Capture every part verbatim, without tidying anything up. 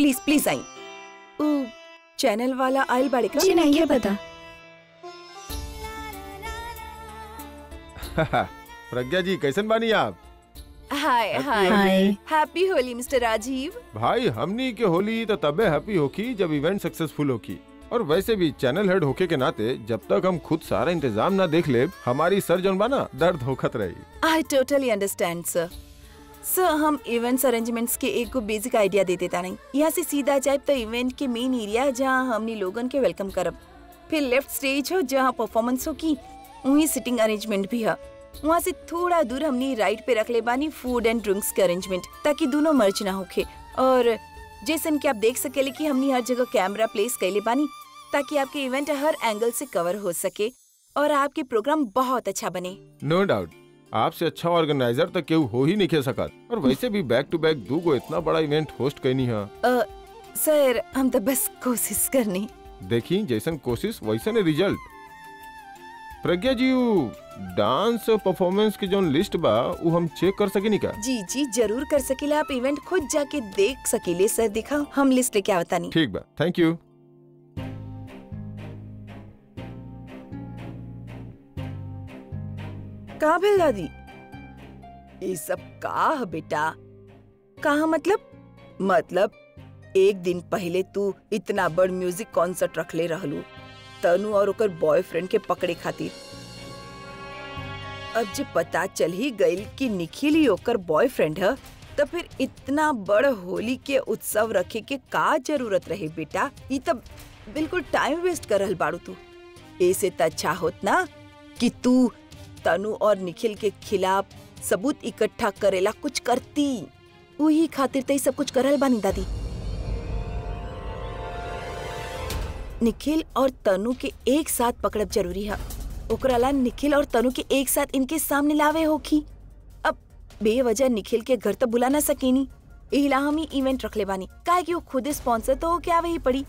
Please please आई ओ channel वाला आयल बाड़िका जी नहीं है पता प्रज्ञा जी कैसन बानी आप? Hi hi happy Holi mister Rajiv भाई हमनी के होली तो तबे हैप्पी होकी जब इवेंट सक्सेसफुल होकी और वैसे भी चैनल हेड होके के नाते जब तक हम खुद सारा इंतजाम ना देख ले हमारी सर जौन बाना दर्द होखत रही। I totally understand sir. Sir हम इवेंट्स अरेंजमेंट्स के एक को बेसिक आइडिया दे देता नहीं यहाँ से सीधा जाए तो इवेंट के मेन एरिया जहाँ हमने लोगन के वेलकम करब फिर लेफ्ट स्टेज हो जहाँ परफॉर्मेंस हो की वही सिटिंग अरेंजमेंट भी है वहाँ से थोड़ा दूर हमने राइट पे रख ले बानी फूड एंड ड्रिंक्स का अरेंजमेंट ताकि दोनों मर्ज ना होके और जैसन कि आप देख सकेले कि हमने हर जगह कैमरा प्लेस कैले बानी ताकि आपके इवेंट हर एंगल से कवर हो सके और आपके प्रोग्राम बहुत अच्छा बने। नो डाउट आपसे अच्छा ऑर्गेनाइजर तो केहू हो ही नहीं के सकत और वैसे भी बैक टू बैक दू गो इतना बड़ा इवेंट होस्ट करनी है। uh, सर हम तो बस कोशिश करनी देखी जैसन कोशिश वैसन result. Pragya ji dance performance की जो लिस्ट बा वो हम चेक कर सकेनी का? जी जी जरूर कर सकेले आप इवेंट खुद जाके देख सकेले सर दिखा हम लिस्ट लेके आवता नहीं। ठीक बा थैंक यू। का भेल दादी ये सब का है बेटा? का मतलब मतलब एक दिन पहले तू इतना बड़ म्यूजिक कॉन्सर्ट रखले रहलू तनु और ओकर बॉयफ्रेंड के पकड़े खातिर। अब जब पता चल ही गई कि निखिल ओकर बॉयफ्रेंड है तो फिर इतना बड़ होली के उत्सव रखे के का जरूरत रहे बेटा? ये तब बिल्कुल टाइम वेस्ट कर रहल बाड़ू तू। ऐसे तो अच्छा होत ना कि तू तनु और निखिल के खिलाफ सबूत इकट्ठा करेला कुछ करती वही खातिर तई सब कुछ करल बानी दादी। निखिल और तनु के एक साथ पकड़ब जरूरी है ओकरा ला निखिल और तनु के एक साथ इनके सामने लावे होखी। अब बेवजह निखिल के घर तो बुला ना सकेनी एहिला हम ही इवेंट रखले बानी काहे कि वो खुद स्पॉन्सर तो क्या वही पड़ी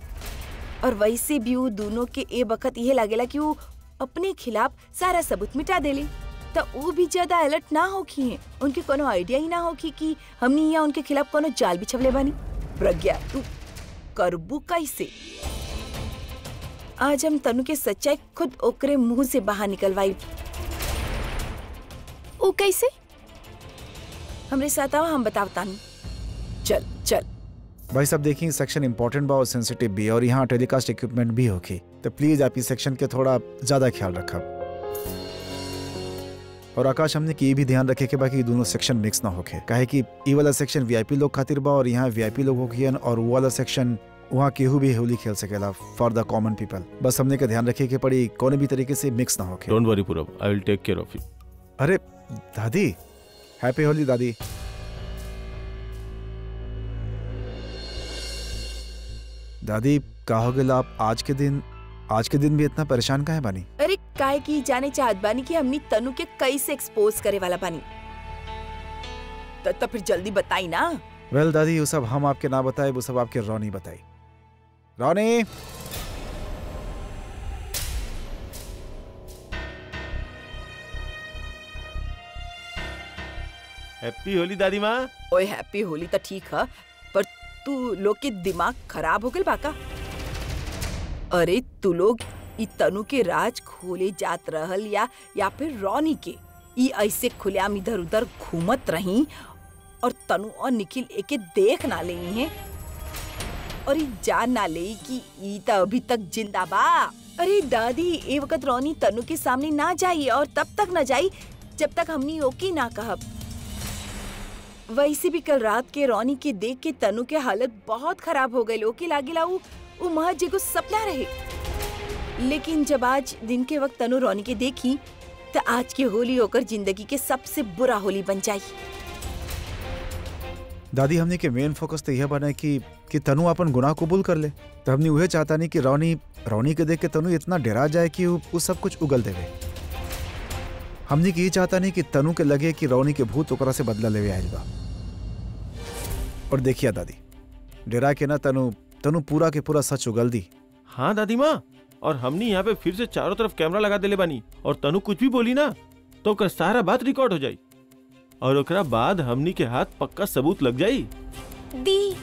और वैसे भी वो दोनों के ए वक्त ये लगेला कि वो अपने खिलाफ सारा सबूत मिटा देले तो वो भी ज्यादा अलर्ट ना होखी है उनके कोनो आइडिया ही ना होखी कि हमने यहाँ उनके खिलाफ कोनो जाल बिछवले बानी। प्रज्ञा तू करबू कैसे? आज हम तनु के सच्चाई खुद ओकरे मुंह से बाहर निकलवाई। ओ कैसे? हमरे साथ आओ हम बतावता नहीं। चल चल भाई साहब देखिए सेक्शन इम्पोर्टेंट बा और सेंसिटिव भी और यहाँ टेलीकास्ट इक्विपमेंट भी होगी तो प्लीज आप इस सेक्शन के थोड़ा ज्यादा ख्याल रखा और आकाश हमने की ये भी ध्यान रखे के बाकी दोनों सेक्शन मिक्स ना होके काहे कि ये वाला सेक्शन वीआईपी लोग खातिर बा और यहाँ वीआईपी लोग होगी और वो वाला सेक्शन वहाँ केहू भी होली खेल सकेला फॉर द कॉमन पीपल। बस हमने का ध्यान रखे के पड़ी कोने भी तरीके से मिक्स ना होके। Don't worry Purab I will take care of you. अरे दादी हैप्पी होली दादी। दादी कहोगे आप आज के दिन आज के दिन भी इतना परेशान काहे बानी? अरे काहे की जाने चाहत बानी कि हमनी तनु के कैसे एक्सपोज करे वाला बानी तब तब फिर जल्दी बताई ना। वेल well, दादी वो सब हम आपके ना बताए वो सब आपके रोनी बताई। रोनी हैप्पी होली दादी माँ। ओए हैप्पी होली तो ठीक है पर तू लोग के दिमाग खराब हो गए बाका। अरे तू लोग इ तनु के राज खोले जात रहल या या फिर रोनी के इ ऐसे खुलेआम इधर उधर घूमत रही और तनु और निखिल एके देख ना ले हैं और ये जान ना ले कि इ तो अभी तक जिंदा बा। अरे दादी ए वक्त रोनी तनु के सामने ना जाई और तब तक ना जाई जब तक हमनी ओकी ना कहब। वैसे भी कल रात के रोनी के देख के तनु के हालत बहुत खराब हो गई ओके लागेला वो वो महज एगो सपना रहे लेकिन जब आज दिन के वक्त तनु रोनी के देखी तो आज की होली होकर जिंदगी के सबसे बुरा होली बन जाई। दादी हमने के मेन फोकस तो यह बना कि कि तनु अपन गुनाह कबूल कर ले तो हमने वह चाहता नहीं कि रोनी रोनी के देख के तनु इतना डरा जाए कि वो सब कुछ उगल देवे। हमने के ये चाहता नहीं कि तनु के लगे कि रोनी के भूत ओकरा से बदला लेवे आइल बा और देखिए दादी डरा के ना तनु तनु पूरा के पूरा सच उगल दी। हाँ दादी माँ और हमने यहाँ पे फिर से चारों तरफ कैमरा लगा देले बानी और तनु कुछ भी बोली ना तो ओकर सारा बात रिकॉर्ड हो जाई और ओकरा बाद हमनी के हाथ पक्का सबूत लग जाई। दी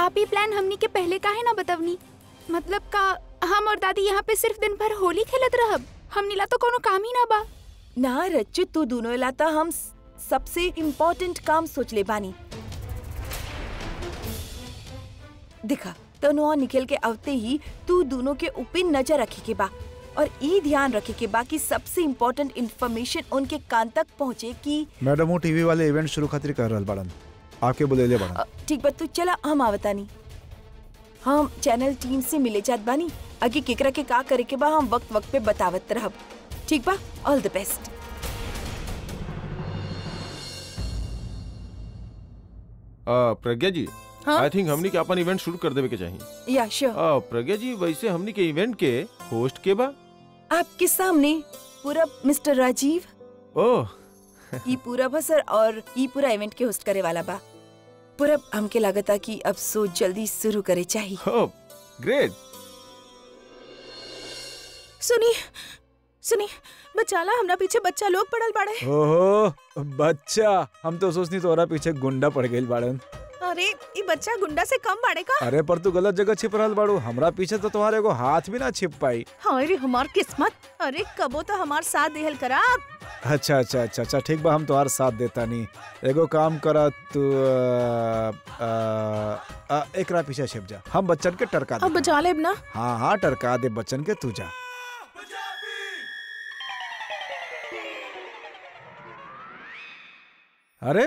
आप ही प्लान हमनी के पहले काहे ना बतवनी? मतलब का हम और दादी यहाँ पे सिर्फ दिन भर होली खेलत रहब, हमनी ला तो कोनो काम ही ना बा। ना रच्चू, तू दोनों ला तो हम सबसे इम्पोर्टेंट काम सोच ले बानी। दिखा तनों निकल के आवते ही तू दोनों के ऊपर नजर रखे के बा और ई ध्यान रखे के बा कि सबसे इम्पोर्टेंट इन्फॉर्मेशन उनके कान तक पहुँचे। कि मैडम वो टीवी वाले इवेंट शुरू खातिर कर रहल बाड़न, आपके बुलेले बाड़न। ठीक बा, तू चला हम आवतानी। हम चैनल टीम से मिले जात बानी, आगे केकरा के का करे के बा हम वक्त वक्त पे बतावत रहब। ठीक बा, all the best. Pragya ji, I think हमनी के अपन इवेंट शुरू कर देवे के चाहिए। या श्योर। आ प्रज्ञा जी, वैसे हमनी के इवेंट के होस्ट के बा आपके सामने पूरा मिस्टर राजीव। ओह ई पूरा बसर और ई पूरा इवेंट के होस्ट करे वाला बा। पूरा हमके लागता कि अब सो जल्दी शुरू करे चाहिए। Oh great. सुनी सुनी बचाला, हमरा पीछे बच्चा लोग पड़ल बाड़े। ओहो बच्चा, हम तो सोचनी तोरा पीछे गुंडा पड़ गइल बाड़न। अरे ये बच्चा गुंडा से कम बाड़े का? अरे पर तू गलत जगह छिप रहल बाड़ू, हमरा पीछे तो तुम्हारे एगो हाथ भी ना छिप पाई। हाँ रे हमार किस्मत, अरे कबो तो हमार साथ देहल करा। अच्छा अच्छा अच्छा अच्छा ठीक बा, हम तुम्हार साथ देता नहीं। एगो काम करा तू एक रा पीछे छिप जा, हम बच्चन के टरका दे। अब बचा लेब ना? हाँ हाँ टरका दे बच्चन के, तू जा। अरे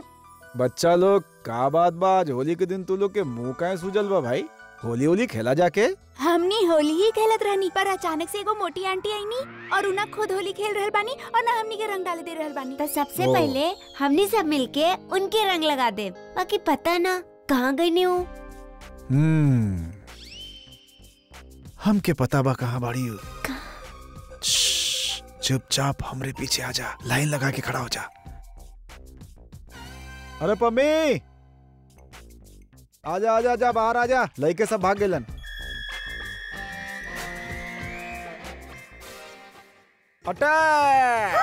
बच्चा लोग का बात बाज, होली के दिन तू लोग के मुँह का सूजल बा भाई? होली होली खेला जाके? हमनी होली ही खेलत रहनी पर अचानक से एगो मोटी आंटी आईनी और उना खुद होली खेल रहल बानी और ना हमनी के रंग डाले दे रहल बानी। तो सबसे पहले हमनी सब मिलके उनके रंग लगा दे, बाकी पता ना कहाँ गई ने हो। हम्म, हमके पता बा कहाँ बाड़ी हो। चुपचाप हमरे पीछे आ जा, लाइन लगा के खड़ा हो जा। अरे पम्मी आजा आजा आजा, बाहर आजा, लड़के सब भाग गेलन। Attack!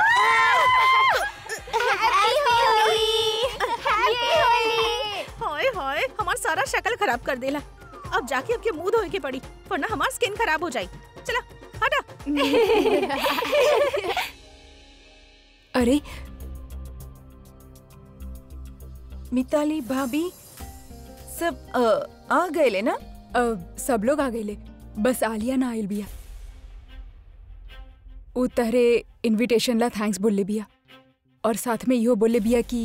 Happy Holi, happy Holi. होए होए, हमार सारा शक्ल खराब कर देला। अब जाके अब के मुंह धोए के पड़ी, वरना हमार स्किन खराब हो जाई। चला हटा। अरे मिताली भाभी सब आ, आ गए ले ना? आ, सब लोग आ गए ले, बस आलिया ना आयल बिया। उ तहरे इन्विटेशन ला थैंक्स बोले बिया और साथ में यो बोले बिया कि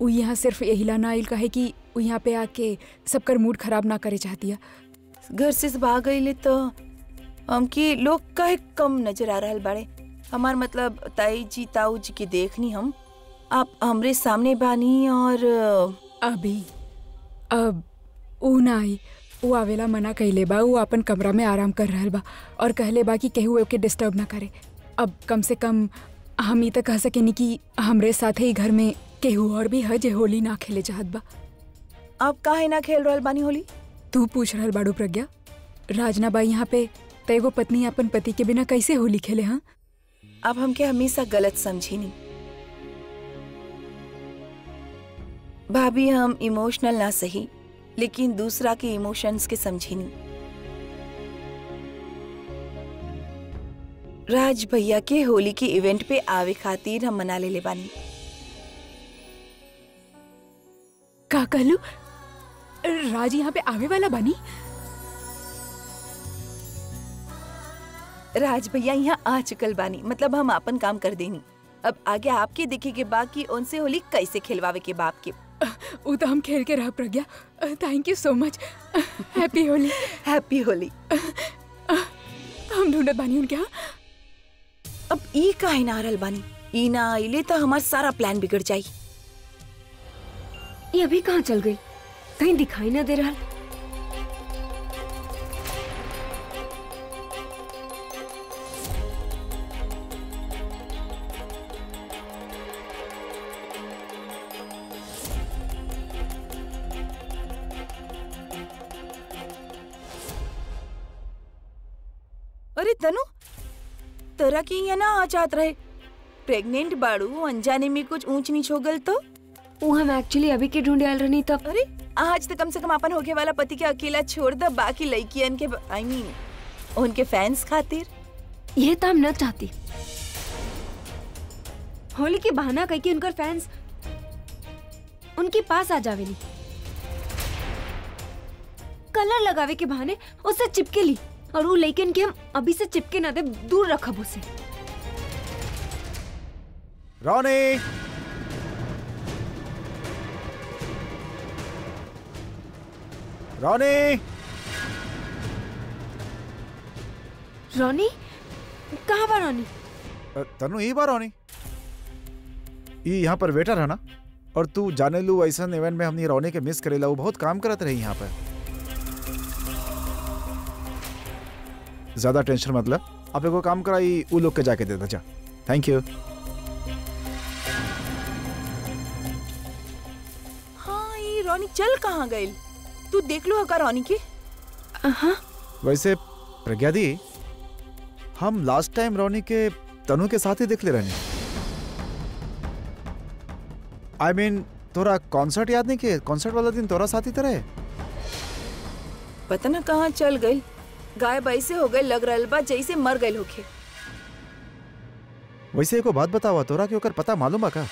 उ यहाँ सिर्फ यही ला ना आयल कहे कि उ यहाँ पे आके सबकर मूड खराब ना करे चाहती है। घर से सब आ गए ले तो हमके लोग काहे कम नजर आ रहा बाड़े। हमार मतलब ताई जी ताऊ जी के देखनी हम, आप हमरे सामने बानी और अभी अब ऊ नाई ऊ आवेला मना कहले बा, ऊ अपन कमरा में आराम कर रहल बा और कहले बा कि केहू ओके डिस्टर्ब ना करे। अब कम से कम हम ई तक कह सकेनी कि हमरे साथे ही घर में केहू और भी है जे होली ना खेले चाहत बा। आप काहे ना खेल रहल बानी होली? तू पूछ रहल बाड़ू प्रज्ञा? राजना बाई यहाँ पे तैगो पत्नी अपन पति के बिना कैसे होली खेले? हाँ आप हमके हमेशा गलत समझेनी भाभी, हम इमोशनल ना सही लेकिन दूसरा के इमोशंस के समझेनी। राज भैया के होली के इवेंट पे आवे खातिर हम मना ले ले बानी। का कहलू, राज यहाँ पे आवे वाला बानी? राज भैया यहाँ आ चुकल बानी, मतलब हम अपन काम कर देनी। अब आगे आपके देखे के बाद कि उनसे होली कैसे खेलवावे के बाप के। उ तो हम खेल के रह Pragya, thank you so much. Happy Holi, happy Holi. हम ढूंढत बानी उनके। अब ई काहे ना आरल बानी? ई ना आइले तो हमार सारा प्लान बिगड़ जाई। ये अभी कहाँ चल गई, कहीं दिखाई ना दे रहा। अरे तनु, तोरा के यहाँ ना आ जात रहे, प्रेग्नेंट बाड़ू, अनजाने में कुछ ऊंच नीच हो गल तो? वो हम एक्चुअली अभी के ढूंढे आल रहनी तब। अरे आज तो कम से कम अपन होके वाला पति के अकेला छोड़ द बाकी लड़कियन के आई I मीन mean, उनके फैंस खातिर। ये तो हम न चाहती। होली के बहाना कह के उनकर फैंस उनके पास आ जावेली, कलर लगावे के बहाने उससे चिपके ली और वो लड़कियन के हम अभी से चिपके ना दे, दूर रखब उसे। रोनी रोनी रोनी कहाँ बा रोनी? तनु ये बा रोनी, ये यहाँ पर वेटर है ना, और तू जाने लू ऐसा इवेंट में हमने रोनी के मिस करेला, वो बहुत काम करत रही यहाँ पर। ज्यादा टेंशन मतलब आप एगो काम कराई वो लोग के जाके देता जा। Thank you. हाँ ये रोनी चल कहाँ गई, तू देख लो हका रोनी के। हाँ वैसे प्रज्ञा दी हम लास्ट टाइम रोनी के तनु के साथ ही देख ले रहने। आई I मीन mean, तोरा कॉन्सर्ट याद नहीं के? कॉन्सर्ट वाला दिन तोरा साथ ही तरह पता ना कहाँ चल गई, गायब ऐसे हो गए लग रहा बा जैसे मर गए होके। वैसे एको बात बतावा तोरा के ओकर पता मालूम बा का?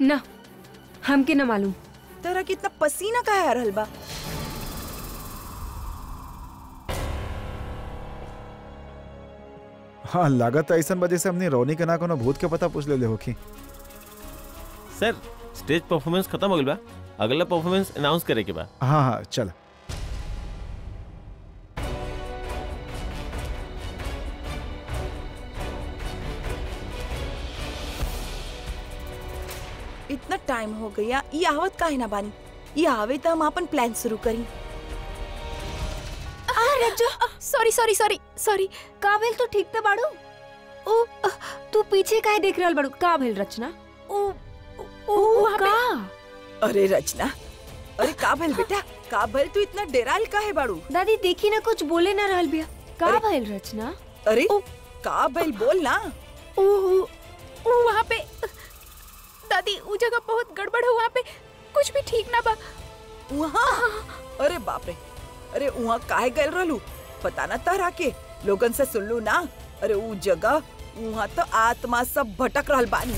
ना हमके ना मालूम। तेरा कितना पसीना का है रहल बा। हाँ लागत ऐसा वजह से हमने रोनी के ना कोनो भूत के पता पूछ ले ले होखी। सर स्टेज परफॉर्मेंस खत्म हो गई बा, अगला परफॉर्मेंस अनाउंस करे के बा। हाँ हाँ चल। इतना टाइम हो गया ये आवत का है ना बानी, ये आवे तो हम अपन प्लान शुरू करी। अरे जो सॉरी सॉरी सॉरी सॉरी काबिल तो ठीक तो बाड़ू, ओ तू पीछे काहे देख रहल बाड़ू? काबिल रचना ओ ओ का। अरे रचना, अरे काबिल बेटा काबिल तू इतना डेराल काहे बाड़ू? दादी देखी ना कुछ बोले ना रहल बिया। काबिल रचना अरे काबिल बोल ना। ओ ओ वहां पे दादी वो जगह बहुत गड़बड़ है, वहाँ पे कुछ भी ठीक ना बा वहाँ। अरे बाप रे, अरे वहाँ काहे गए रहलू पता ना तहरा के, लोगन से सुन लू ना। अरे वो जगह वहाँ तो आत्मा सब भटक रहल बानी,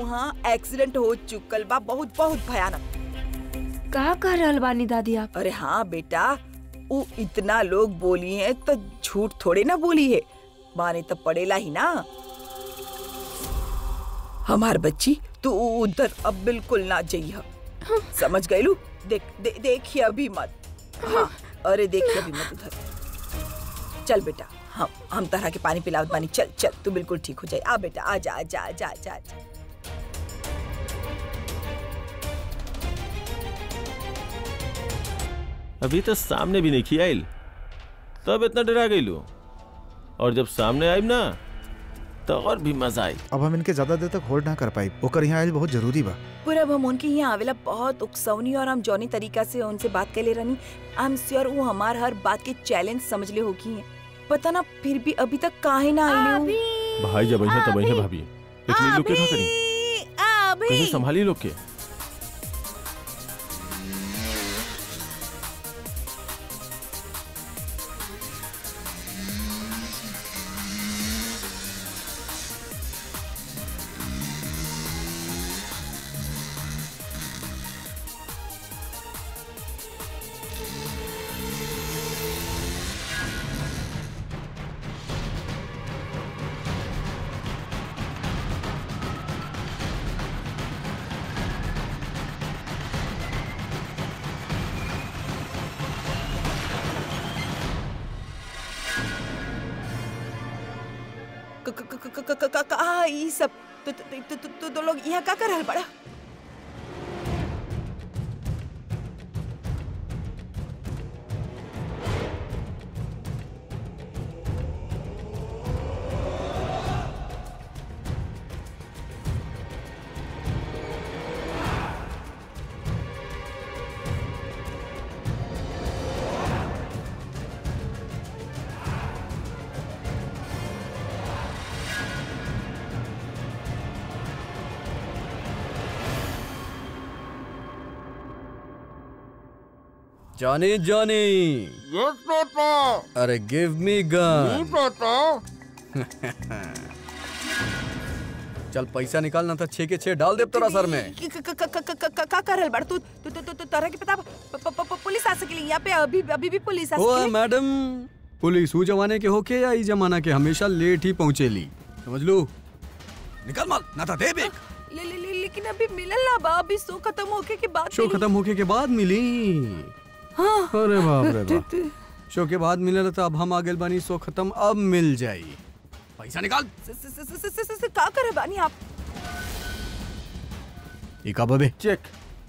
वहाँ एक्सीडेंट हो चुकल बा बहुत बहुत भयानक। का कह रहल बानी दादी आप? अरे हाँ बेटा वो इतना लोग बोली है तो झूठ थोड़े ना बोली है, माने तो पड़ेला ही ना। हमार बच्ची तू उधर अब बिल्कुल ना जाइए, समझ गई लू? देख दे, देखिए अभी मत। हाँ अरे देखिए अभी मत उधर। चल बेटा हम हम तरह के पानी पिलावत बानी, चल चल तू बिल्कुल ठीक हो जाए। आ बेटा आ जा आ जा आ जा आ जा। अभी तो सामने भी नहीं खियाइल तब इतना डरा गई लू, और जब सामने आई ना तो और भी मजा आई। अब हम इनके ज्यादा देर तक होल्ड ना कर पाई, ओकर यहाँ आयल बहुत जरूरी बा। पूरा हम उनके यहाँ आवेला बहुत उकसौनी और हम जौनी तरीका से उनसे बात कर ले रहनी। आई एम श्योर वो हमार हर बात के चैलेंज समझ ले होगी है, पता ना फिर भी अभी तक काहे ना आई हो। भाई जब है तब है भाभी, इतने लोग के ना करी कहीं संभाली लोग के। सब तो तो तो तो, तो लोग यहाँ क्या कर रहा बड़ा? Johnny, Johnny. Yes, Tata. Arre, give me gun. No, Tata. चल पैसा निकालना था, छे के छे डाल दे तोरा सर में। का कर रहल बाड़ तू तू तू तोरा के पता पुलिस आ सकेली यहाँ पे? अभी अभी भी पुलिस आ सकेली। ओ मैडम, पुलिस वो जमाने के होके या इस जमाना के हमेशा लेट ही पहुँचेली, समझ लो। निकल माल ना था दे बेक। ले ले ले लेकिन अभी मिलल ना बा, अभी शो खत्म होके के बाद। शो खत्म होके के बाद मिली? हाँ। अरे बाप रे बाप। शो के बाद मिलल तो अब हम आगे बानी, शो खत्म अब मिल जाये। पैसा निकाल। का करे बानी आप? बे चेक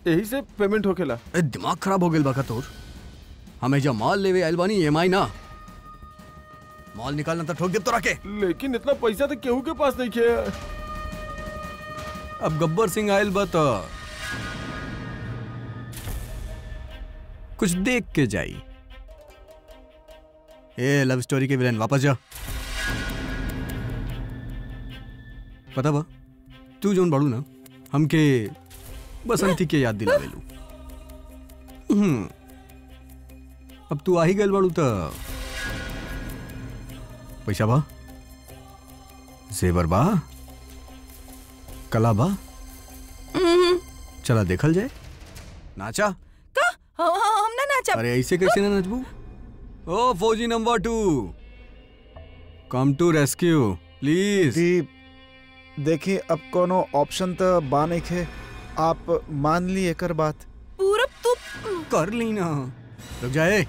यही से पेमेंट होकेला। दिमाग खराब हो गया बाका तोर। हमें जब माल लेवे आयल बानी एम आई ना, माल निकालना था ठोक दे तोरा के। लेकिन इतना पैसा तो केहू के पास नहीं है। अब गब्बर सिंह आयल बता कुछ देख के जाई। ए लव स्टोरी के विलेन वापस जा। पता बा तू जोन बाड़ू ना हमके बसंती के याद दिलावेलू। अब तू आ ही गल बाड़ू तो पैसा बा, जेवर बा, कला बा, चला देखल जाए। नाचा का? हम ना नाचा। अरे ऐसे कैसे ना नाचबू? ओ फौजी number two, come to rescue please. देखिए अब कोनो ऑप्शन तो बाने के, आप मान ली एकर बात। पूरा तू कर ली ना। रुक जाए,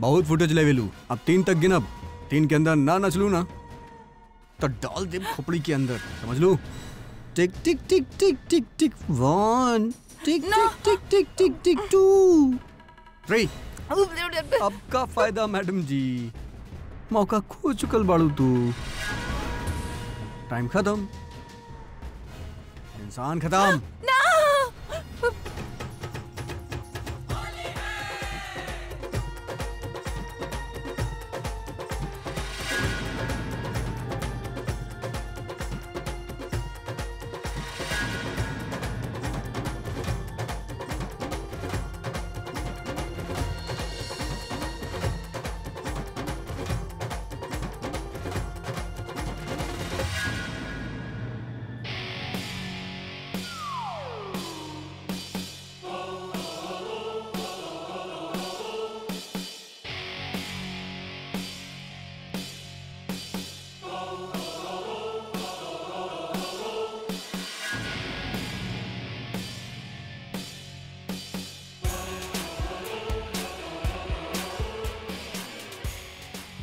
बहुत फुटेज लेवेलू। अब तीन तक गिनब, तीन के अंदर ना नचलू ना तो डाल दे खोपड़ी के अंदर, समझ लू। Tick tick tick tick tick tick one, tick tick tick tick tick two, three. अब का फायदा मैडम जी, मौका खो चुकल बाड़ू तू। टाइम खत्म, इंसान खत्म।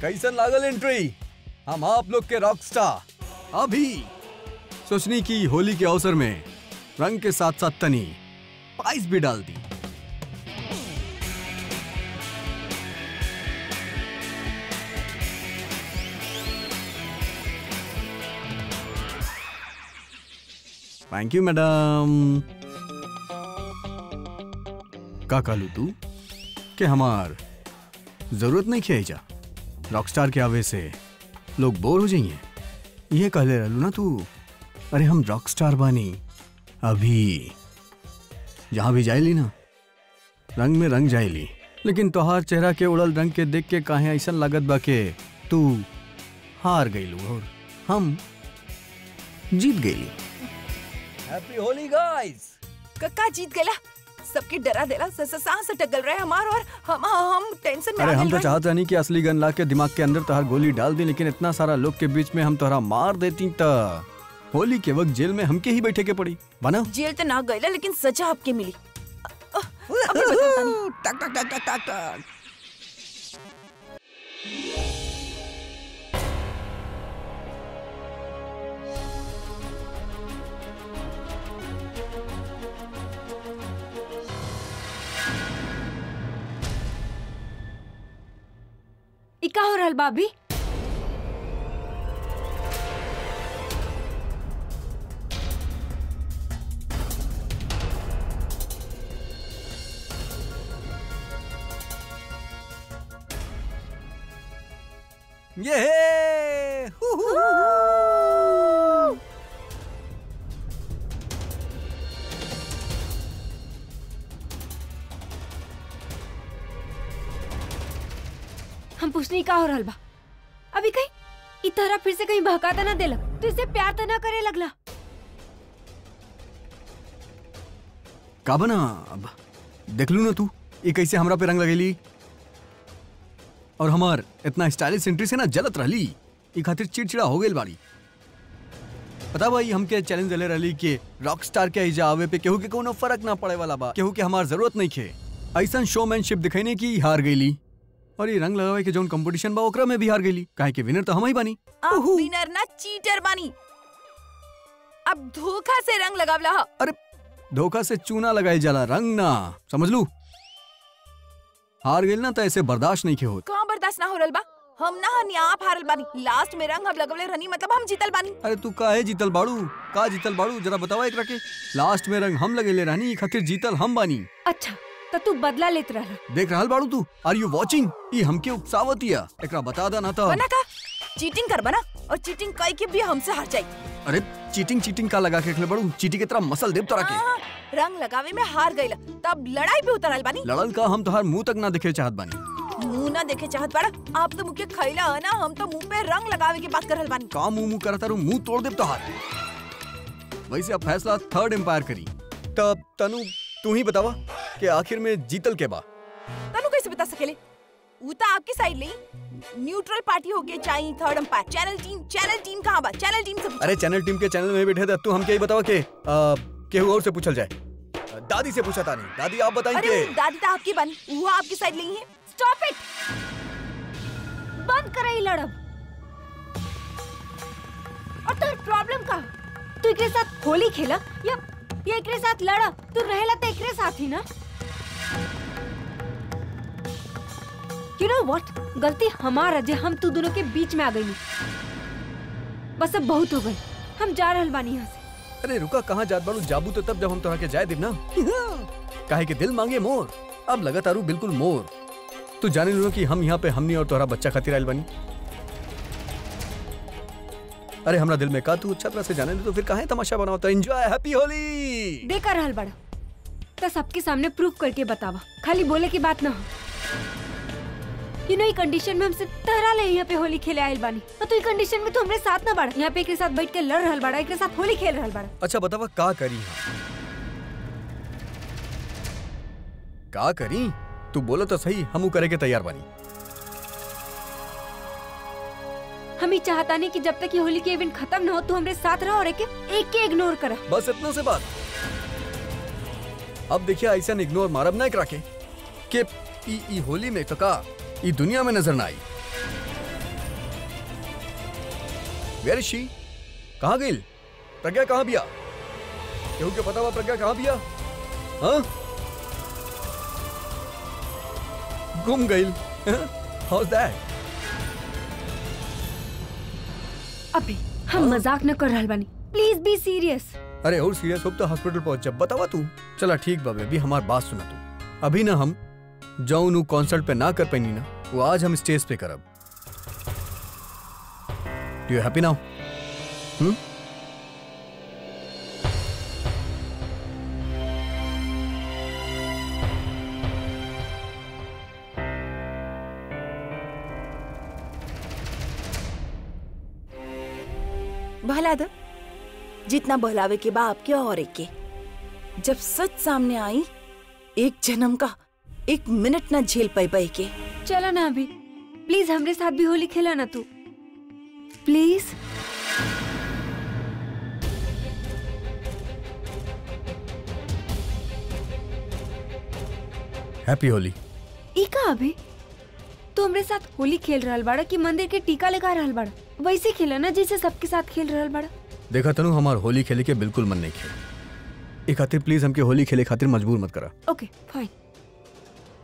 कैसन लागल एंट्री? हम आप लोग के रॉकस्टार अभी सोचनी की होली के अवसर में रंग के साथ साथ तनी पाइस भी डाल दी। Thank you madam. का कहलू तू के हमार जरूरत नहीं है जा, रॉकस्टार के आवे से लोग बोर हो जाइए, ये कहले रहलू ना तू। अरे हम रॉकस्टार बानी, अभी जहाँ भी जाइली ना रंग में रंग जाइली। लेकिन तोहार चेहरा के उड़ल रंग के देख के काहे ऐसा लागत बा के तू हार गईलू और हम जीत गईली। Happy Holi guys. कक्का जीत गला, सबके डरा देला, सांस टकल रहे हमार और हम हम टेंशन में। अरे हम तो चाहते नहीं कि असली गन ला के दिमाग के अंदर तोहर गोली डाल दी, लेकिन इतना सारा लोग के बीच में हम तोहरा मार देती तो होली के वक्त जेल में हमके ही बैठे के पड़ी बना। जेल तो ना गईला लेकिन सजा आपके मिली। टक टक टक टक टक। का हो रहल बाबी? ये है। हु हु हु हु। हम पूछनी का हो रहा बा। अभी कहीं इतरा फिर से कहीं बहकाता ना देला तो इससे प्यार तो ना करे लगला। का बना अब देख लू ना तू ये कैसे हमरा पे रंग लगेली और हमार इतना स्टाइलिश एंट्री से ना जलत रहली ये खातिर चिड़चिड़ा हो गई बाड़ी। पता भाई हमके चैलेंज देले रहली कि रॉक स्टार के आवे पे केहू के कोनो फर्क ना पड़े वाला बा, केहू के हमार जरूरत नहीं खे। ऐसा शोमैनशिप दिखने की हार गईली और ये रंग लगावे के जोन कंपटीशन बा ओकरा में भी हार गईली काहे कि विनर तो हम ही बानी। आप विनर ना चीटर बानी। अब धोखा से रंग लगावला। अरे धोखा से चूना लगाई जाला रंग ना समझ लू। हार गईल ना तो ऐसे बर्दाश्त नहीं के होत। कहां बर्दाश्त ना हो रल बा हम ना हनी आप हारल बानी लास्ट में रंग हम लगवले रहनी मतलब हम जीतल बानी। अरे तू काहे जीतल बाड़ू का जीतल बाड़ू जरा बतावा एकरा के। लास्ट में रंग हम लगेले रहनी ई खातिर जीतल हम बानी। अच्छा तो तू बदला लेत रहल देख रहल बाड़ू तू। आर यू वाचिंग ई हमके उकसावतिया एकरा बता दा ना त बना का चीटिंग कर बना और चीटिंग कई के भी हमसे हार जाई। अरे चीटिंग चीटिंग का लगा के रखले बड़ू चीटी के तरह मसल देव तोरा के। रंग लगावे में हार गईला तब लड़ाई पे उतरल बानी। लड़ल का हम तोहार मुंह तक ना देखे चाहत बानी। मुंह ना देखे चाहत बड़ा आप तो मुंह के खइला ना हम तो मुंह पे रंग लगावे की बात करल बानी। का मुंह मुंह करता रहू मुंह तोड़ देव तोहार। वैसे अब फैसला थर्ड एम्पायर करी तब तनु तू ही बतावा कि आखिर में जीतल के बा। तनु कैसे बता सकेले वो तो आपकी साइड ले न्यूट्रल पार्टी होके चाहिए third umpire. Channel team channel team कहाँ बा चैनल टीम से। अरे चैनल टीम के चैनल में बैठे थे तू हम क्या बतावा के केहू और से पूछल जाए। दादी से पूछा था नहीं दादी आप बताएंगे। दादी तो आपकी बन वो आपकी साइड नहीं है। स्टॉप इट बंद कराई लड़ब। और तोर प्रॉब्लम का तू एकरे साथ होली खेला या या एकरे साथ लड़ा तू रहेला तो एकरे साथ ही ना। You know what? गलती हमारा जे हम तू दोनों के बीच में आ गई। बस अब बहुत हो गई हम जा रहल बानी यहाँ से। अरे रुका कहाँ जात बारू जाबू तो तब जब हम तोहरा के जाए देब ना। काहे के दिल मांगे मोर अब लगातारू बिल्कुल मोर। तू जाने लो कि हम यहाँ पे हमनी और तोहरा बच्चा खातिर आयल बानी। अरे हमरा दिल में का तू अच्छा तरह से जाने दे तो फिर काहे तमाशा बनाओ तो एंजॉय हैप्पी होली। देखा रहल बड़ा तो सबके सामने प्रूफ करके बतावा खाली बोले की बात ना हो। यू नो कंडीशन में हम सिर्फ तहरा ले यहाँ पे होली खेले आयल बानी और तू कंडीशन में तू हमरे साथ ना बाड़ा यहाँ पे एक साथ बैठ के लड़ रहल बाड़ा एक साथ होली खेल रहल बाड़ा। अच्छा बतावा का करी का करी तू बोलो तो सही हमू करे के तैयार बानी। हम ही चाहता नहीं कि जब तक ये होली के इवेंट खत्म न हो तू हमरे साथ रहो और एक के इग्नोर करा बस इतना से बात। अब देखिए ऐसा इग्नोर मारब ना एक रखे के ई ई होली में तो का ये दुनिया में नजर ना आई। Where is she? कहाँ गई? प्रज्ञा कहाँ बिया? केहू के पता बा प्रज्ञा कहाँ बिया? हाँ? गुम गई। How's that? अबे हम मजाक न कर रहल बानी। Please be serious. अरे और सीरियस हो तो हॉस्पिटल पहुँच जा बतावा तू। चला ठीक बा बेबी हमार बात सुना तू। अभी ना हम जाऊन कॉन्सर्ट पे ना कर पैनी ना वो आज हम स्टेज पे करब। You happy now? हम्म? बहला दो जितना बहलावे के बाप के और एक के। जब सच सामने आई एक जन्म का एक मिनट ना झेल पाई पाई के। चला ना अभी प्लीज हमरे साथ भी होली खेला ना तू प्लीज। हैप्पी होली। इका अभी तू हमरे साथ होली खेल रहल बाड़ा कि मंदिर के टीका लगा रहल बाड़ा वैसे खेला ना जैसे सबके साथ खेल रहल बाड़ा। देखा तनु हमार होली खेले के बिल्कुल मन नहीं खेल एक खातिर प्लीज हमके होली खेले खातिर मजबूर मत करा। ओके फाइन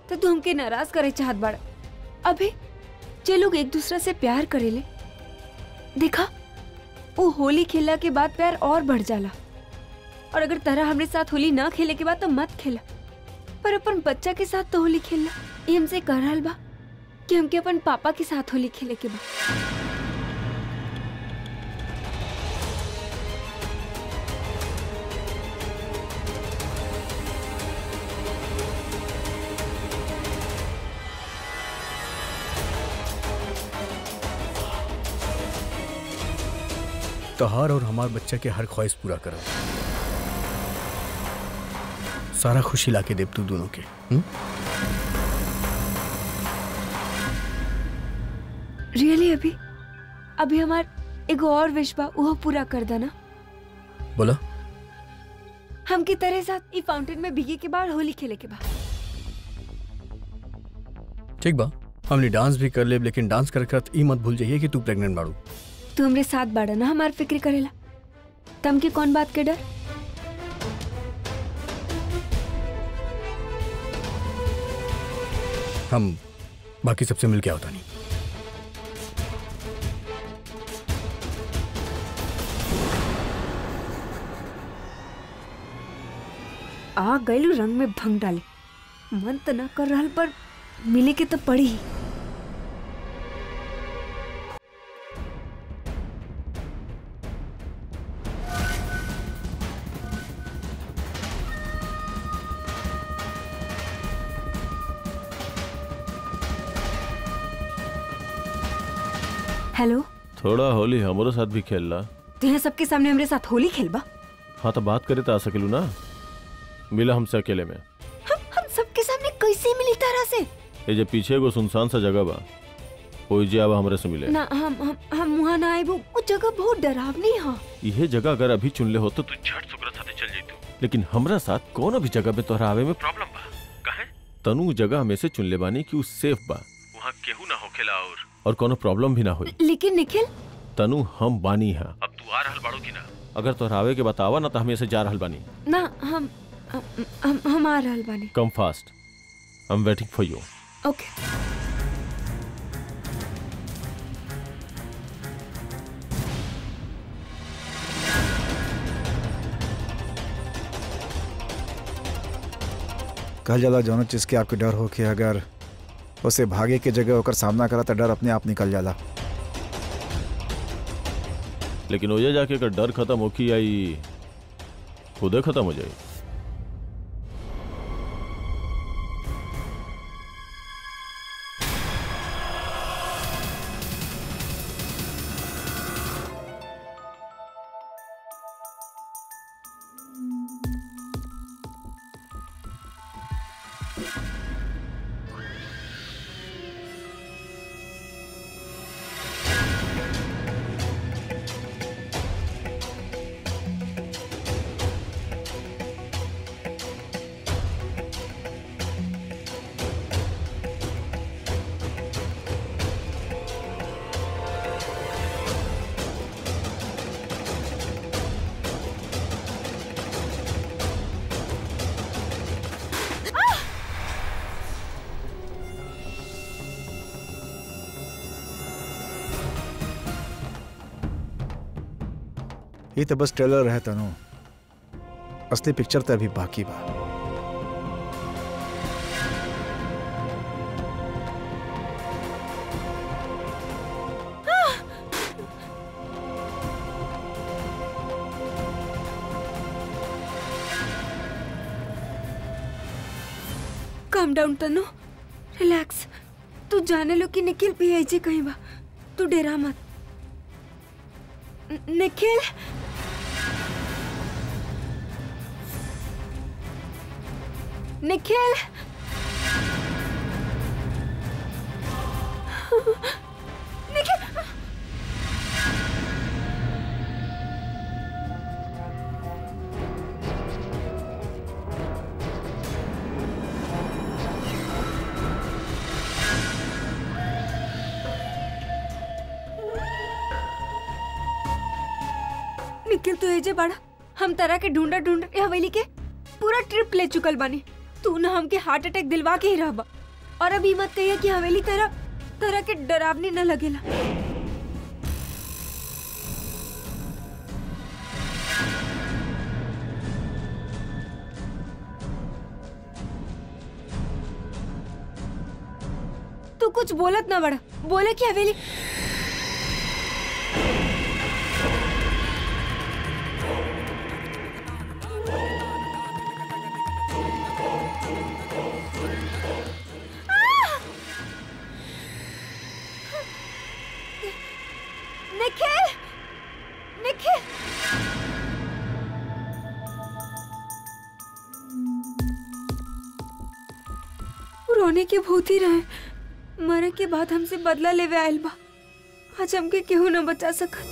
तो तू हमके नाराज करे चाहत बाड़ा। अभी जे लोग एक दूसरा से प्यार करेले देखा वो होली खेला के बाद प्यार और बढ़ जाला। और अगर तरह हमरे साथ होली ना खेले के बाद तो मत खेला पर अपन बच्चा के साथ तो होली खेलना ये हमसे कह रहल बा कि हमके अपन पापा के साथ होली खेले के बा। इफ्तहार और हमारे बच्चे के हर ख्वाहिश पूरा करो। सारा खुशी लाके देव तू दोनों के। रियली अभी अभी हमार एगो और विश बा वो पूरा कर देना। बोला हम की तरह साथ ई फाउंटेन में भीगे के बाद होली खेले के बाद। ठीक बा, हमने डांस भी कर ले, लेकिन डांस कर कर ई मत भूल जाइए कि तू प्रेग्नेंट बाड़ू। तू हमरे साथ बाड़ा ना, हमार फिक्र करेला। तम के कौन बात के डर? हम बाकी सबसे मिल के होता नहीं। आ गयलू रंग में भंग डाले, मन तो ना कर रहा पर मिले के तो पड़ी ही। हेलो, थोड़ा होली हमारे साथ भी खेलना। तुहे सबके सामने हमरे साथ होली खेलबा? हाँ तो बात करे तो आ सकेलू ना, मिला हमसे अकेले में। हम हम सबके सामने कैसे मिली तरह से? ये जो पीछे को सुनसान सा जगह बा, कोई जी अब हमरे से मिले ना। हम हम हम वहाँ ना आए, वो जगह बहुत डरावनी है। यह जगह अगर अभी चुन ले हो तो तू झट सुकरा साथे चल जाइतू, लेकिन हमरा साथ कौन भी जगह पे तोहरा आवे में प्रॉब्लम बा। काहे? तनु जगह में से चुन ले बानी कि उ सेफ बा, वहाँ केहू ना होखेला और और कोनो प्रॉब्लम भी ना हो। लेकिन निखिल, तनु हम बानी है, अब तू आ रहल बाड़ो कि ना? अगर तोहरा आवे के बतावा ना तो हम ऐसे जा रहल बानी ना। हम हम हम आ रहल बानी। Come fast, I am waiting for you. Okay कहल जाला जौन चीज के आपके डर हो कि अगर उसे भागे के जगह होकर सामना करा तो डर अपने आप निकल जाला। लेकिन ओजे जाके कर डर खत्म हो कि आई खुदे खत्म हो जाए। ये तो बस ट्रेलर है तनु, असली पिक्चर तो अभी बाकी बा। Calm down Tanu, relax. तू जाने लो कि निखिल भी ऐसे कहीं बा, तू डरा मत। निखिल निखिल निखिल निखिल तू एजे बाड़ा, हम तरह के ढूंढा ढूंढ के हवेली के पूरा ट्रिप ले चुकल बानी। तू ना हमके हार्ट अटैक दिलवा के ही रहबा, और अभी मत कहिए कि हवेली तरह तरह के डरावनी न लगेला। तू कुछ बोलत ना बड़ा, बोले कि हवेली निखिल, निखिल, हमके के भूती रहे, मरे के बाद हमसे बदला लेवे आयल बा। आज हमके केहू न बचा सकत।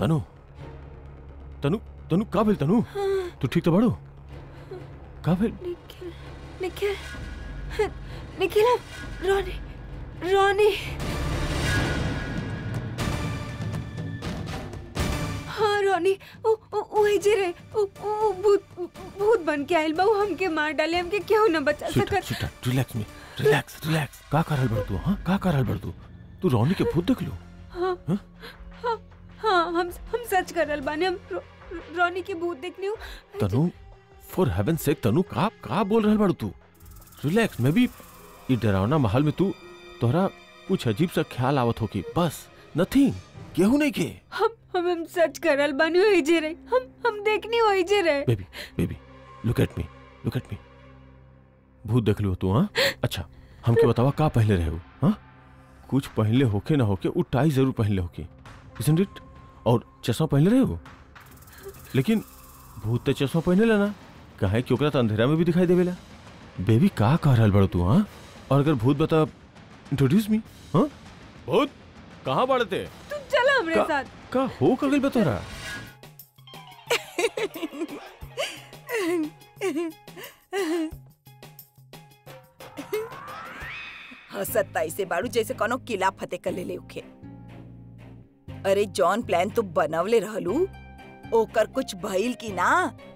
तनु, तनु, तनु का भेल तनु? हाँ। तू ठीक तो बाड़ो? का भेल? निखिल, निखिल, निखिल, रोनी, रोनी। हाँ रोनी, ओ ओ ओ ऐ जरे, ओ ओ भूत भूत बन के आयल बा, वो हमके मार डाले, हमके क्यों न बचा सकत? सुटा, रिलैक्स में, रिलैक्स, रिलैक्स। का करल बढ़ तू? हाँ, का करल बढ़ तू? तू रोनी के भूत देख लो? हाँ, हाँ, हाँ। हाँ हम हम सच कर रहे बाने, हम रो, रोनी के भूत देखने हूँ। तनु फॉर हेवन सेक तनु का का बोल रहल बाड़ू तू? रिलैक्स, मैं भी ये डरावना माहौल में तू तोहरा कुछ अजीब सा ख्याल आवत हो कि बस नथिंग, केहू नहीं के। हम हम हम सच कर रहे बाने, वही जे रहे, हम हम देखने वही जे रहे। Baby baby look at me, look at me, भूत देख लियो तू? हाँ अच्छा, हमके बतावा का पहले रहे हो? हाँ कुछ पहले होके ना होके उ टाई जरूर पहले होके, इजंट इट? और चश्मा पहने रहे हो, लेकिन भूत चश्मा पहने लेना कहे कि ओकरा अंधेरा में भी दिखाई देवेला। बेबी का कह रहा बड़ तू? हाँ और अगर भूत बता इंट्रोड्यूस मी। हाँ भूत कहाँ बढ़ते? तू चला हमरे साथ। का हो कगल बता रहा? हसत ताइसे बाड़ू जैसे कोनो किला फतेह कर ले ले उखे। अरे जॉन प्लान तो बनवले रहलू, ओकर कुछ भइल की ना,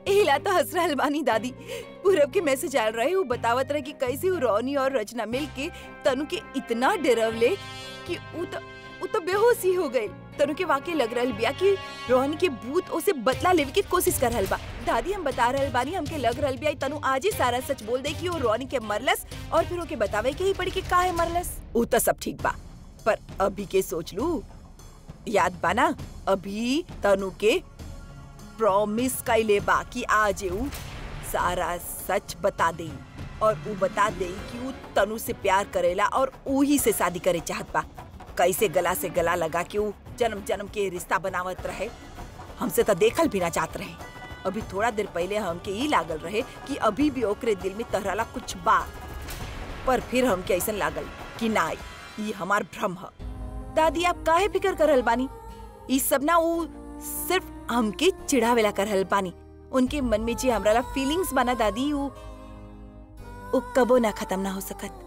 एहिला तो हंस रहल बानी दादी। पूरब के मैसेज आयल रहे, वो बतावत रहे कि कैसे वो रोनी और रचना मिल के तनु के इतना डरावले कि उ तो उ तो बेहोश ही हो गए। तनु के वाकई लग रहल बिया कि रोनी के भूत उसे बदला लेवे की कोशिश कर रहल बा। दादी हम बता रहल बानी, हमके लग रहल बिया तनु आज ही सारा सच बोल दे कि वो रोनी के मरलस और फिर ओके बतावे के ही पड़ी कि काहे मरलस। उ तो सब ठीक बा, पर अभी के सोच लू, याद बाना अभी तनु के प्रॉमिस कैले बा कि आज उ सारा सच बता दे और उ बता दे कि उ तनु से प्यार करेला और उही से शादी करे चाहत बा। कैसे गला से गला लगा कि उ जन्म जन्म के रिश्ता बनावत रहे, हमसे तो देखल भी ना चाहत रहे। अभी थोड़ा देर पहले हमके ये लागल रहे कि अभी भी ओकरे दिल में तहराला कुछ बा, पर फिर हमके ऐसा लागल कि ना ये हमार भ्रम है। दादी आप काहे फिकर करल बानी? इस सब ना वो सिर्फ हमके चिढ़ावेला करल बानी। उनके मन में जी हमराला फीलिंग्स बना दादी, वो वो कबो ना खत्म ना हो सकत।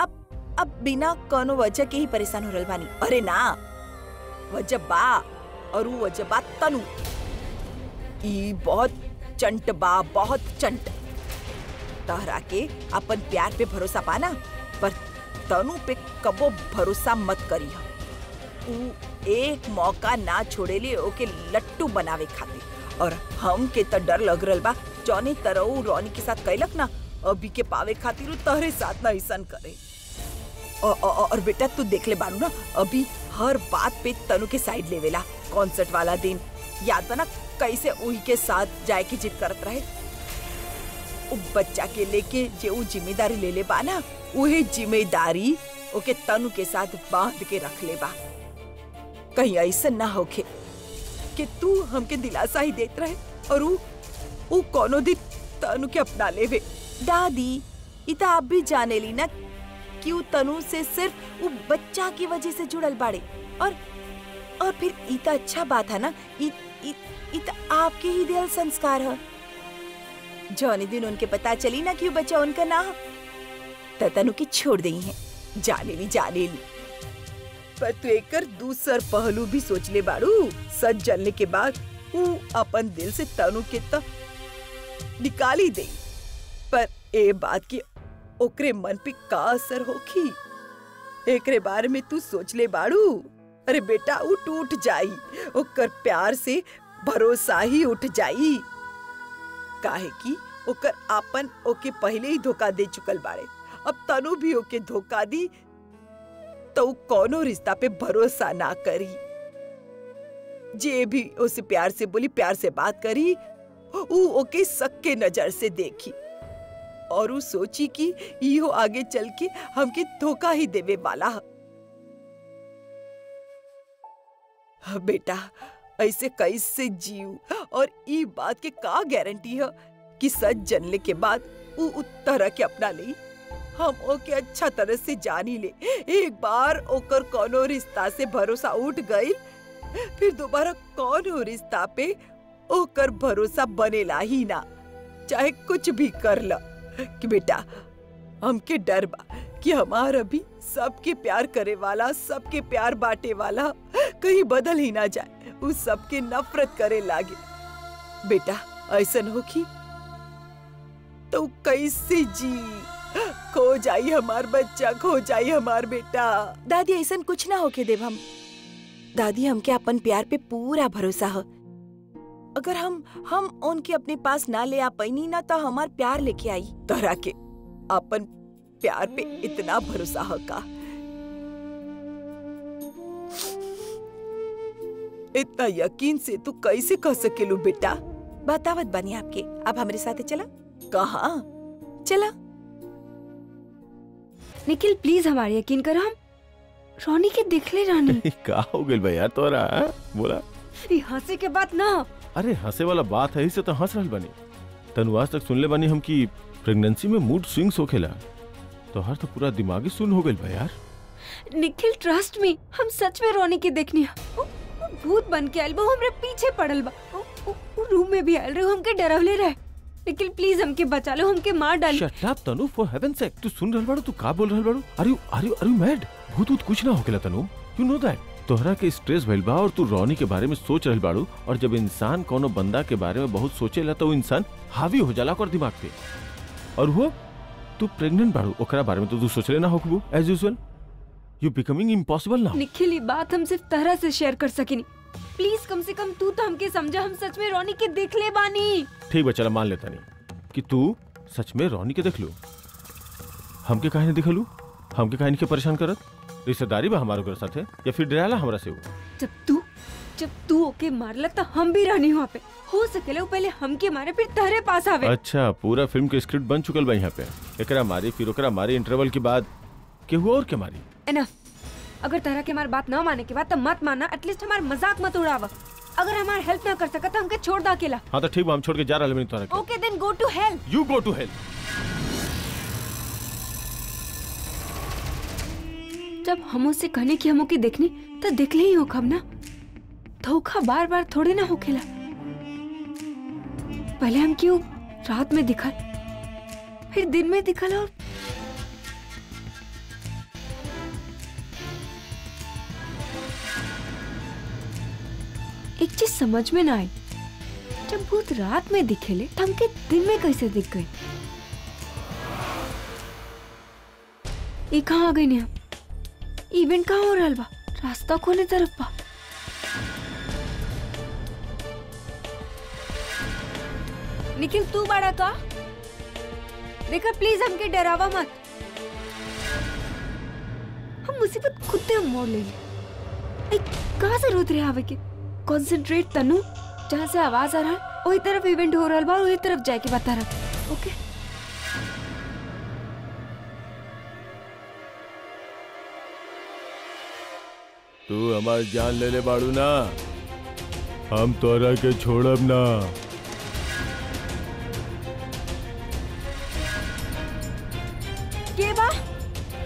अब अब बिना कोनो वजह के ही परेशान हो रहल बानी। अरे ना वजह बा, और वो वजह बा तनु। ई बहुत चंट बा, बहुत चंट। तहरा के अपन प्यार पे भरोसा पाना, पर तनु पे कबो भरोसा मत करी। उ एक मौका ना छोड़े ले ओके लट्टू बनावे खातिर। और हम के तो डर लग रहा बा जौने तरह रोनी के साथ कैलक ना, अभी के पावे खातिर तोहरे साथ ना ऐसा करे। औ, औ, और बेटा तू देख ले बारू ना, अभी हर बात पे तनु के साइड लेवेला। कॉन्सर्ट वाला दिन याद बना कैसे उही के साथ जाए के जिद करत रहे। उ बच्चा के लेके जे उ जिम्मेदारी ले ले बा ना, उहे जिम्मेदारी ओके तनु के साथ बांध के रख ले बा। कहीं ऐसा ना होके कि तू हमके दिलासा ही देत रहे और उ उ कोनो दिन तनु के अपना लेवे। दादी इता आप भी जाने ली ना कि उ तनु से सिर्फ उ बच्चा की वजह से जुड़ल बाड़े। और और फिर इता अच्छा बात है ना, इ इ इता आपके ही दिल संस्कार है। जौनी दिन उनके पता चली ना कि बच्चा उनका ना, तनु की छोड़ दे हैं। जाने ली जाने ली, पर तू एक कर दूसर पहलू भी सोच ले बारू। सच जलने के बाद वो अपन दिल से तनु के तो निकाली दे, पर ए बात की ओकरे मन पे का असर होखी एकरे बारे में तू सोच ले बारू। अरे बेटा वो टूट जाई, ओकर प्यार से भरोसा ही उठ जाई। काहे की ओकर आपन ओके पहले ही धोखा दे चुकल बाड़े। अब तनु भी ओके धोखा दी तो कोनो रिश्ता पे भरोसा ना करी। जे भी उसे प्यार से बोली, प्यार से बात करी, ऊ ओके सक्के नजर से देखी और ऊ सोची कि यो आगे चल के हमके धोखा ही देवे वाला। बेटा ऐसे कैसे जीव और ई बात के का गारंटी है कि सच जनले के बाद ऊ उत्तर के अपना ले। हम ओके अच्छा तरह से जान ही ले। एक बार ओकर कोनो रिश्ता से भरोसा उठ गई फिर दोबारा कोनो रिश्ता पे ओकर भरोसा बनेला ही ना, चाहे कुछ भी कर ला। कि बेटा हमके डर बा कि हमारा भी सबके प्यार करे वाला, सबके प्यार बांटे वाला कहीं बदल ही ना जाए, उस सबके नफरत करे लागे। बेटा ऐसन होखी तो कैसे जी, खो जाई हमार बच्चा, खो जाई हमार बेटा। दादी ऐसन कुछ ना होके देव हम। दादी हमके अपन प्यार पे पूरा भरोसा हो। अगर हम हम उनके अपने पास ना ले आ पैनी ना तो हमार प्यार लेके आई। तोरा के अपन प्यार पे इतना भरोसा हो का, इतना यकीन से तू कैसे कह सकेलू बेटा। बतावत बनी आपके, अब हमारे साथ चला। कहाँ चला? निखिल प्लीज हमारे यकीन कर, हम रोनी के दिखले रानी। क्या हो गई भैया तोरा? बोला हंसे के बात ना। अरे हंसे वाला बात है, इसे तो हंस रही बनी। तनु आज तक सुनले बनी हम कि प्रेगनेंसी में मूड स्विंग्स होखेला, तो हर तो पूरा दिमागी सुन हो गई भैया। निखिल ट्रस्ट मी, हम सच में रोनी के देखनी भूत बन के आयल बा, हमरे पीछे पड़ल बा, रूम में भी आयल रहे, हमके डरावले रहे। निखिल प्लीज हमके बचा लो, हमके मार डालो। Shut up Tanu, for heaven sake. तू सुन रहल बाड़ू? तू का बोल रहल बाड़ू? Are you are you are you mad? भूत-भूत कुछ ना होकेला तनु, यू नो दैट। तोहरा के स्ट्रेस भइल बा और तू रोनी के बारे में सोच रहल बाड़ू, और जब इंसान कोनो बंदा के बारे में बहुत सोचेला तो इंसान हावी हो जाला ओकर दिमाग पे। और वो तू प्रेग्नेंट बाड़ू, ओकरा बारे में तो तू सोचले ना होकबू as usual. You becoming impossible ना। निखिल ये बात हम सिर्फ तहरा से शेयर कर सकेनी, प्लीज कम से कम तू तो हमके समझा, हम सच में रोनी के देख ले बानी। ठीक बा चला, मान लेता नहीं कि तू सच में रोनी के देख लो। हमके काहे नहीं दिखलू? हमके काहे नहीं के परेशान करत? रिश्तेदारी बा हमारे साथे या फिर डराला हमरा से? जब तू जब तू ओके मारला तो हम भी रानी वहाँ पे हो सकेला। पहले हमके मारे फिर तहरे पास आवे। अच्छा पूरा फिल्म के स्क्रिप्ट बन चुकल बा यहाँ पे। एकरा मारी फिर ओकरा मारी, इंटरवल के बाद केहू और के मारी। एनफ, अगर तरह के हमारे बात ना माने के बाद तो मत माना, एटलीस्ट हमारे मजाक मत उड़ावा। अगर हमारे हेल्प ना कर सका तो हमके छोड़ दा अकेला। हाँ तो ठीक बा, हम छोड़ के जा रहल बनी तरह के। Okay then go to hell. You go to hell. जब हम उससे कहने की हम ओके देखनी तो देखले ही हो खब ना। धोखा बार बार थोड़े ना होखेला। पहले हम क्यों रात में दिखल, फिर दिन में दिखल, और एक चीज समझ में ना आई, जब भूत रात में दिखेले तो हमके दिन में कैसे दिख गए? ये कहाँ आ गई ने? इवेंट कहाँ हो रहा बा? रास्ता कोने तरफ बा? निखिल तू बड़ा का देखा, प्लीज हमके डरावा मत, हम मुसीबत खुद से मोड़ लेंगे। कहाँ से रोत रहे आवे के? कंसंट्रेट तनु, जहाँ से आवाज आ रहा है वही तरफ इवेंट हो रहा है, वही तरफ जाके बता रहा। ओके तू हमारी जान ले ले बाड़ू ना, हम तोरा के छोड़ब ना। के बा?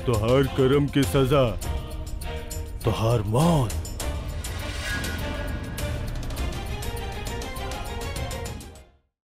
तोहार कर्म की सजा, तोहार मौत।